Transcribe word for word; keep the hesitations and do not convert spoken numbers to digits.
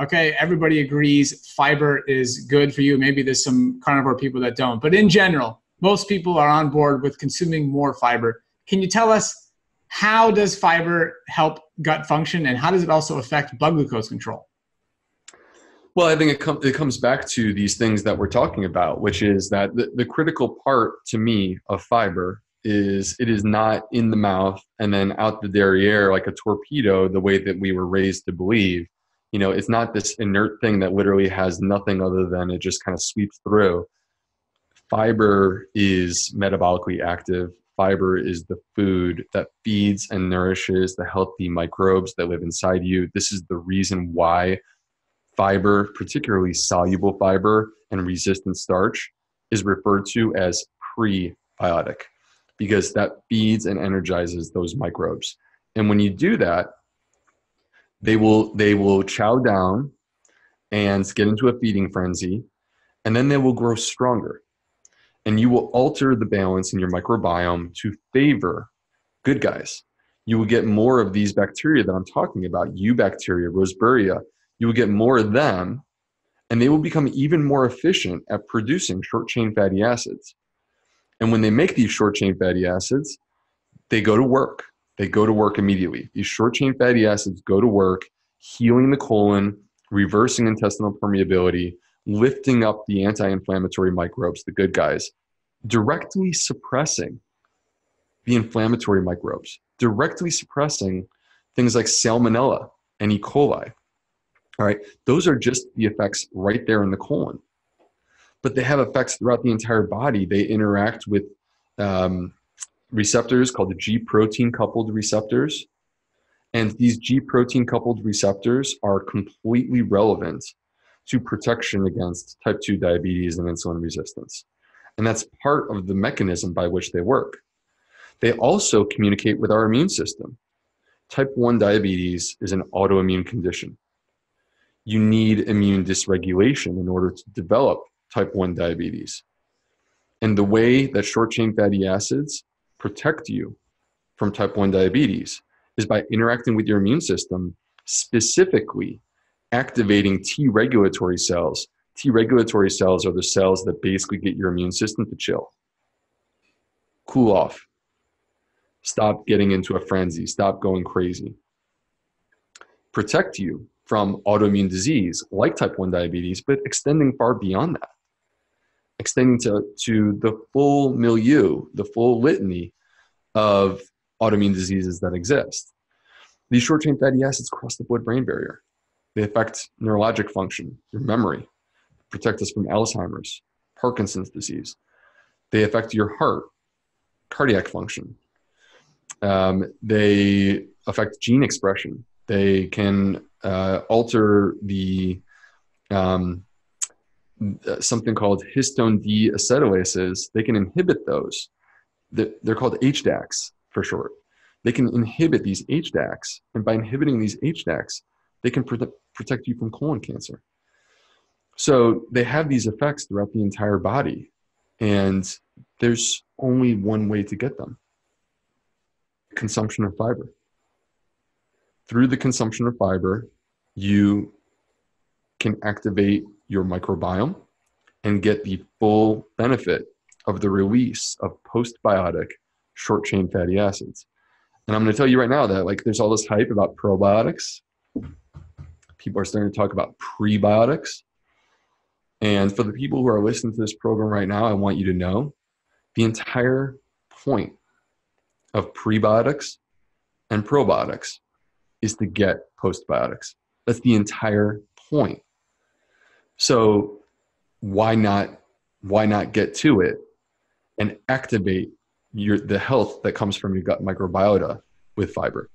Okay, everybody agrees fiber is good for you. Maybe there's some carnivore people that don't. But in general, most people are on board with consuming more fiber. Can you tell us, how does fiber help gut function, and how does it also affect blood glucose control? Well, I think it, com it comes back to these things that we're talking about, which is that the, the critical part to me of fiber is it is not in the mouth and then out the derriere like a torpedo, the way that we were raised to believe. You know, it's not this inert thing that literally has nothing other than it just kind of sweeps through. Fiber is metabolically active. Fiber is the food that feeds and nourishes the healthy microbes that live inside you. This is the reason why fiber, particularly soluble fiber and resistant starch, is referred to as prebiotic, because that feeds and energizes those microbes. And when you do that, They will, they will chow down and get into a feeding frenzy, and then they will grow stronger. And you will alter the balance in your microbiome to favor good guys. You will get more of these bacteria that I'm talking about, Eubacteria, Roseburia. You will get more of them, and they will become even more efficient at producing short-chain fatty acids. And when they make these short-chain fatty acids, they go to work. They go to work immediately. These short-chain fatty acids go to work, healing the colon, reversing intestinal permeability, lifting up the anti-inflammatory microbes, the good guys, directly suppressing the inflammatory microbes, directly suppressing things like salmonella and E. coli. All right, those are just the effects right there in the colon. But they have effects throughout the entire body. They interact with um, receptors called the G protein coupled receptors. And these G protein coupled receptors are completely relevant to protection against type two diabetes and insulin resistance. And that's part of the mechanism by which they work. They also communicate with our immune system. Type one diabetes is an autoimmune condition. You need immune dysregulation in order to develop type one diabetes. And the way that short-chain fatty acids protect you from type one diabetes is by interacting with your immune system, specifically activating T regulatory cells. T regulatory cells are the cells that basically get your immune system to chill, cool off, stop getting into a frenzy, stop going crazy, protect you from autoimmune disease like type one diabetes, but extending far beyond that. Extending to, to the full milieu, the full litany of autoimmune diseases that exist. These short-chain fatty acids cross the blood-brain barrier. They affect neurologic function, your memory, protect us from Alzheimer's, Parkinson's disease. They affect your heart, cardiac function. Um, they affect gene expression. They can uh, alter the... Um, something called histone D acetylases. They can inhibit those. They're called H D A Cs for short. They can inhibit these H D A Cs, and by inhibiting these H D A Cs, they can protect you from colon cancer. So they have these effects throughout the entire body, and there's only one way to get them: consumption of fiber. Through the consumption of fiber, you can activate your microbiome and get the full benefit of the release of postbiotic short-chain fatty acids. And I'm going to tell you right now that, like, there's all this hype about probiotics. People are starting to talk about prebiotics. And for the people who are listening to this program right now, I want you to know the entire point of prebiotics and probiotics is to get postbiotics. That's the entire point. So why not, why not get to it and activate your, the health that comes from your gut microbiota with fiber?